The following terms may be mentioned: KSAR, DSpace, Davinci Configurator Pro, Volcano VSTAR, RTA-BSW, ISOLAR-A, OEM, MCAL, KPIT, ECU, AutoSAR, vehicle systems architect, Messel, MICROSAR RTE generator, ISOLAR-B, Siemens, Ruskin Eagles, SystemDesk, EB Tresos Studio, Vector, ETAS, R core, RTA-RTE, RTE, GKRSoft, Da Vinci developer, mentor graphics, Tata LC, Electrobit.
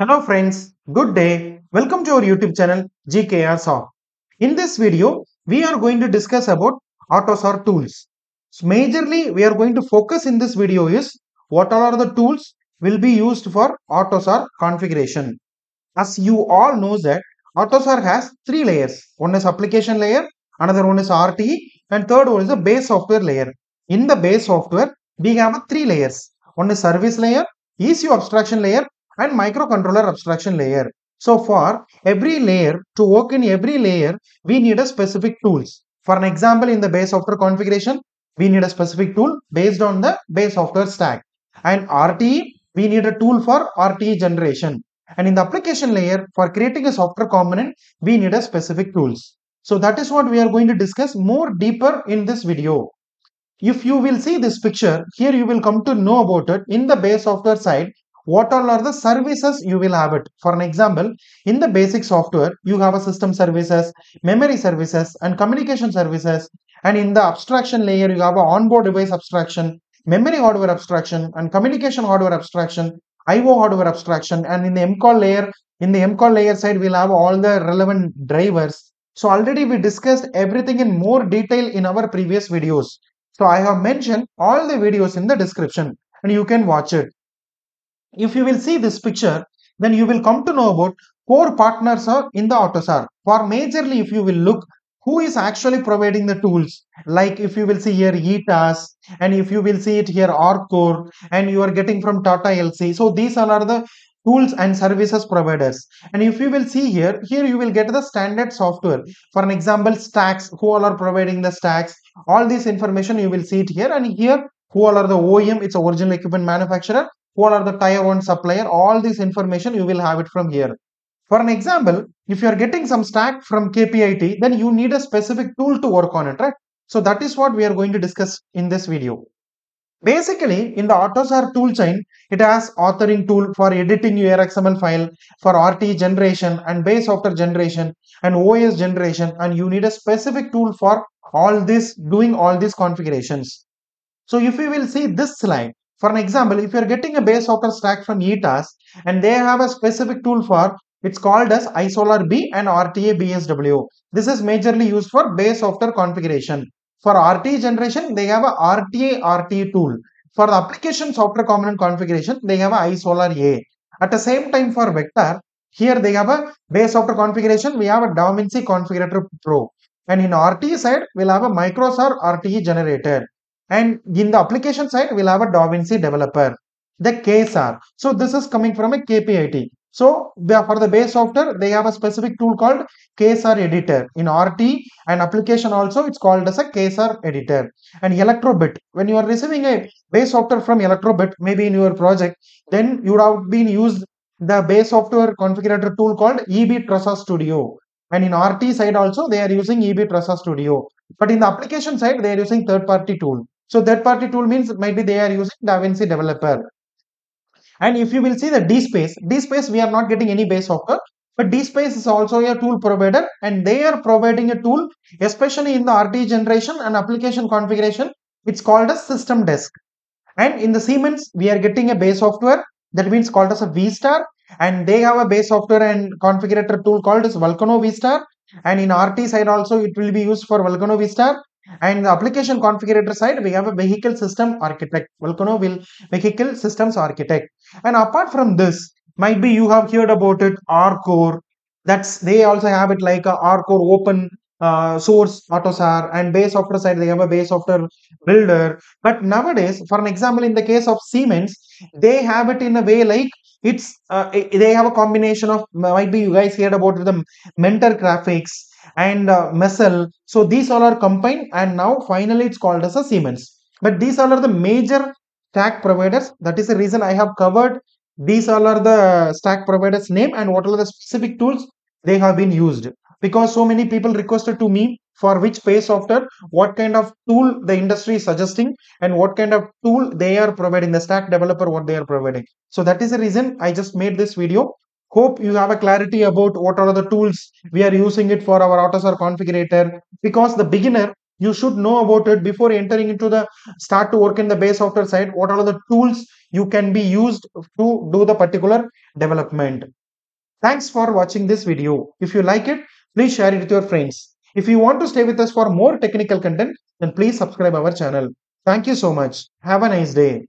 Hello friends, good day. Welcome to our YouTube channel GKRSoft. In this video, we are going to discuss about AutoSAR tools. So majorly, we are going to focus in this video is what are the tools will be used for AutoSAR configuration. As you all know that AutoSAR has three layers. One is application layer, another one is RTE, and third one is the base software layer. In the base software, we have three layers. One is service layer, ECU abstraction layer, and microcontroller abstraction layer. So for every layer, to work in every layer, we need a specific tools. For an example, in the base software configuration, we need a specific tool based on the base software stack. And RTE, we need a tool for RTE generation. And in the application layer, for creating a software component, we need a specific tools. So that is what we are going to discuss more deeper in this video. If you will see this picture, here you will come to know about it. In the base software side, what all are the services you will have it. For an example, in the basic software, you have a system services, memory services, and communication services. And in the abstraction layer, you have an onboard device abstraction, memory hardware abstraction, and communication hardware abstraction, I/O hardware abstraction. And in the MCAL layer, side, we'll have all the relevant drivers. So already we discussed everything in more detail in our previous videos. So I have mentioned all the videos in the description and you can watch it. If you will see this picture, then you will come to know about core partners are in the AutoSAR. For majorly, if you will look, who is actually providing the tools? Like if you will see here ETAS, and if you will see it here R core, and you are getting from Tata LC. So these are the tools and services providers. And if you will see here, you will get the standard software. For an example, stacks, who all are providing the stacks, all this information you will see it here. And here, who all are the OEM, it's original equipment manufacturer. What are the tier 1 supplier, all this information you will have it from here. For an example, if you are getting some stack from KPIT, then you need a specific tool to work on it, right? So that is what we are going to discuss in this video. Basically, in the AutoSAR toolchain, it has authoring tool for editing your XML file, for RTE generation and base software generation and OS generation, and you need a specific tool for all this, doing all these configurations. So if you will see this slide, for an example, if you are getting a base software stack from ETAS and they have a specific tool for, it's called as ISOLAR-B and RTA-BSW. This is majorly used for base software configuration. For RTE generation, they have a RTA-RTE tool. For the application software component configuration, they have a ISOLAR-A. At the same time for Vector, here they have a base software configuration, we have a Davinci Configurator Pro. And in RTE side, we'll have a MICROSAR RTE generator. And in the application side, we'll have a Da Vinci developer, the KSAR. So this is coming from a KPIT. So for the base software, they have a specific tool called KSAR editor. In RT and application also, it's called as a KSAR editor. And Electrobit, when you are receiving a base software from Electrobit, maybe in your project, then you would have been used the base software configurator tool called EB Tresos Studio. And in RT side also, they are using EB Tresos Studio. But in the application side, they are using third-party tool. So that party tool means maybe they are using Davinci developer. And if you will see the DSpace, we are not getting any base software, but DSpace is also a tool provider and they are providing a tool, especially in the RTE generation and application configuration. It's called as SystemDesk. And in the Siemens, we are getting a base software that means called as a VSTAR, and they have a base software and configurator tool called as Volcano VSTAR. And in RT side also, it will be used for Volcano VSTAR. And the application configurator side, we have a vehicle system architect, Volcano vehicle systems architect. And apart from this, might be you have heard about it, R core. That's they also have it like a R core open source AutoSAR, and base software side, they have a base software builder. But nowadays, for an example, in the case of Siemens, they have it in a way like it's they have a combination of, might be you guys heard about the mentor graphics and Messel. So these all are combined and now finally it's called as a Siemens. But these all are the major stack providers. That is the reason I have covered these all are the stack providers name and what are the specific tools they have been used. Because so many people requested to me for which base software, what kind of tool the industry is suggesting and what kind of tool they are providing, the stack developer what they are providing. So that is the reason I just made this video. Hope you have a clarity about what are the tools we are using it for our AutoSAR configurator, because the beginner, you should know about it before entering into the start to work in the base software side. What are the tools you can be used to do the particular development. Thanks for watching this video. If you like it, please share it with your friends. If you want to stay with us for more technical content, then please subscribe our channel. Thank you so much. Have a nice day.